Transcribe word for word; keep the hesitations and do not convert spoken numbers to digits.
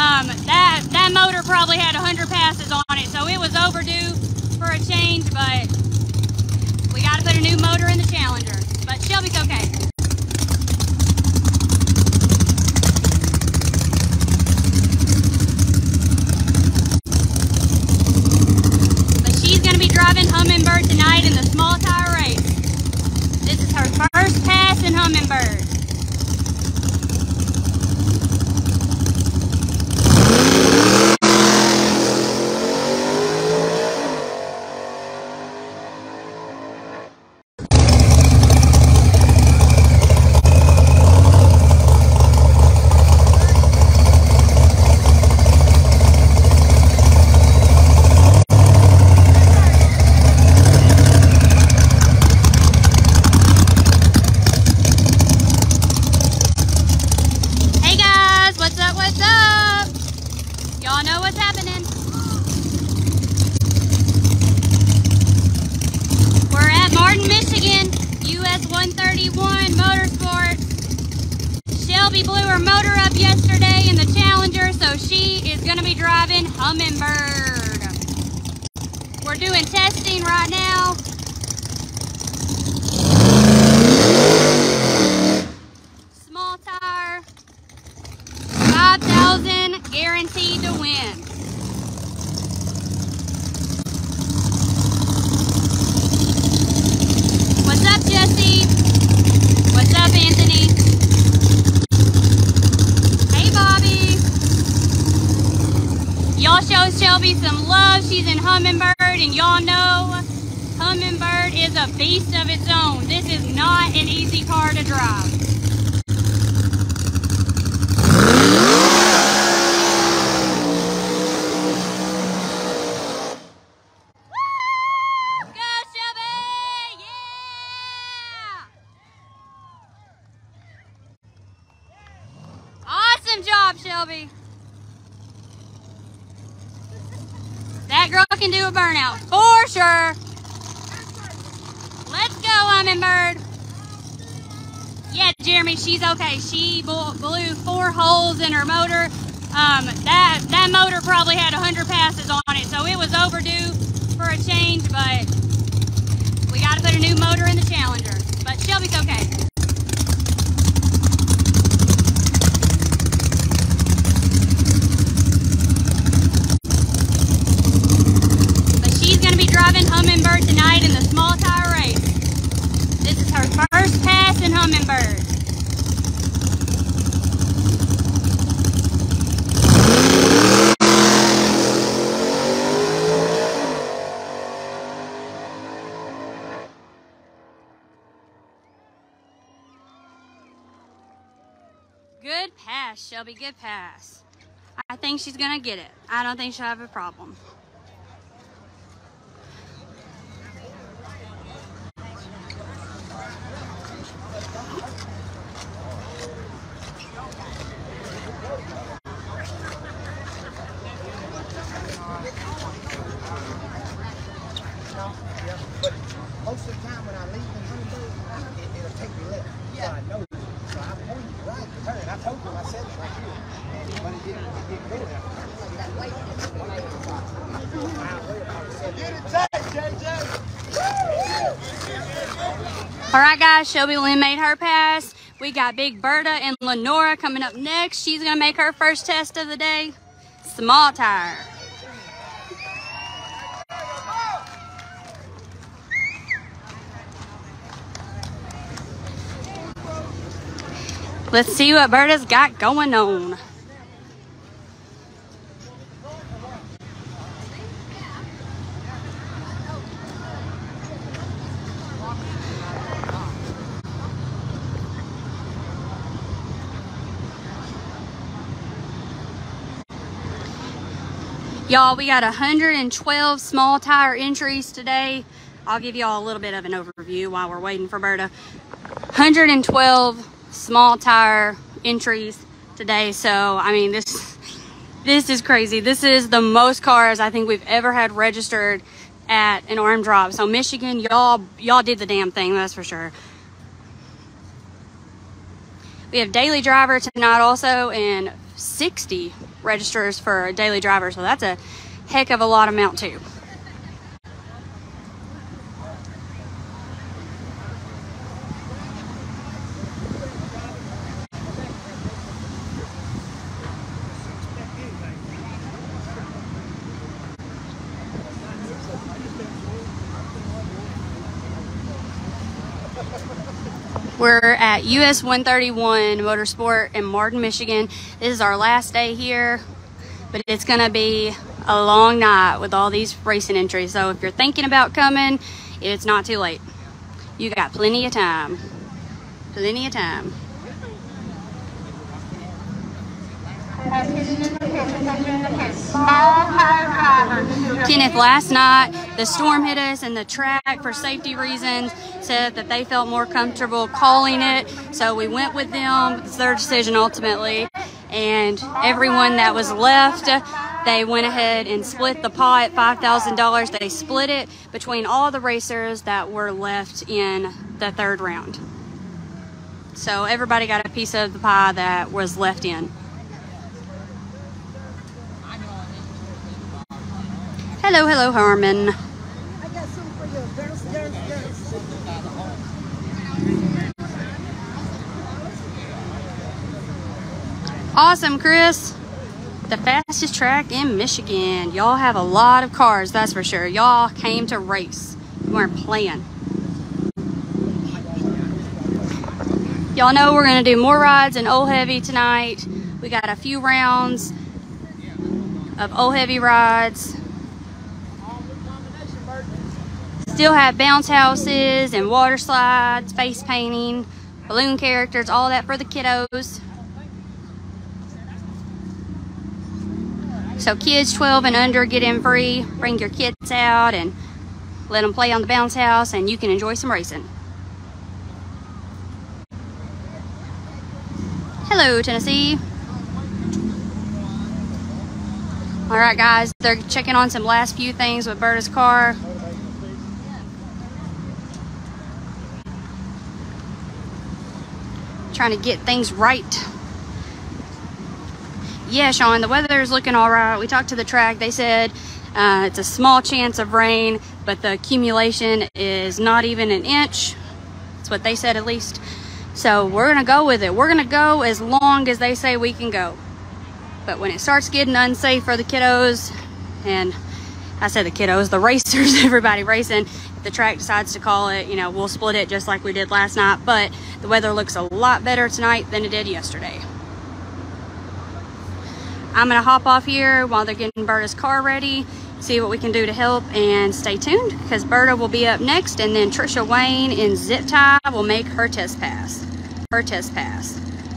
Um, that, that motor probably had one hundred passes on it, so it was overdue for a change, but we got to put a new motor in the Challenger. But Shelby's okay. But she's going to be driving Hummingbird tonight in the small tire race. This is her first pass in Hummingbird. U S one thirty-one motorsport. Shelby blew her motor up yesterday in the Challenger, so she is going to be driving Hummingbird. We're doing testing right now. Small tire, five thousand guaranteed to win. What's up, Jesse? What's up, Anthony? Hey, Bobby. Y'all show Shelby some love. She's in Hummingbird, and y'all know Hummingbird is a beast of its own. This is not an easy car to drive. Can do a burnout for sure. Let's go, Hummingbird. Yeah, Jeremy, she's okay. She blew four holes in her motor. Um, that that motor probably had one hundred passes on it, so it was overdue for a change. But we got to put a new motor in the Challenger. But Shelby's okay. Driving Hummingbird tonight in the small tire race. This is her first pass in Hummingbird. Good pass, Shelby. Good pass. I think she's gonna get it. I don't think she'll have a problem. Alright guys, Shelby Lynn made her pass. We got Big Bertha and Lenora coming up next. She's going to make her first test of the day. Small tire. Let's see what Bertha's got going on. Y'all, we got one hundred twelve small tire entries today. I'll give y'all a little bit of an overview while we're waiting for Bertha. one hundred twelve small tire entries today. So, I mean, this this is crazy. This is the most cars I think we've ever had registered at an arm drop. So, Michigan, y'all y'all did the damn thing, that's for sure. We have daily driver tonight also, and sixty registers for a daily driver, so that's a heck of a lot amount too. We're at U S one thirty-one Motorsport in Martin, Michigan. This is our last day here, but it's gonna be a long night with all these racing entries. So if you're thinking about coming, it's not too late. You got plenty of time, plenty of time. Kenneth, last night the storm hit us and the track for safety reasons said that they felt more comfortable calling it, so we went with them. It's their decision ultimately, and everyone that was left, they went ahead and split the pot, five thousand dollars. They split it between all the racers that were left in the third round. So everybody got a piece of the pie that was left in. Hello, hello, Harmon. I got something for you. There's, there's, there's. Awesome, Chris. The fastest track in Michigan. Y'all have a lot of cars, that's for sure. Y'all came to race. You weren't playing. Y'all know we're going to do more rides in Old Heavy tonight. We got a few rounds of Old Heavy rides. Still have bounce houses and water slides, face painting, balloon characters, all that for the kiddos. So kids twelve and under get in free. Bring your kids out and let them play on the bounce house, and you can enjoy some racing. Hello, Tennessee. All right, guys, they're checking on some last few things with Berta's car. Trying to get things right. Yeah, Sean, the weather is looking all right. We talked to the track. They said uh, it's a small chance of rain, but the accumulation is not even an inch. That's what they said, at least. So we're going to go with it. We're going to go as long as they say we can go. But when it starts getting unsafe for the kiddos, and I said the kiddos, the racers, everybody racing, if the track decides to call it, you know, we'll split it just like we did last night. But the weather looks a lot better tonight than it did yesterday. I'm going to hop off here while they're getting Berta's car ready, see what we can do to help, and stay tuned because Berta will be up next, and then Trisha Wayne in zip tie will make her test pass. Her test pass.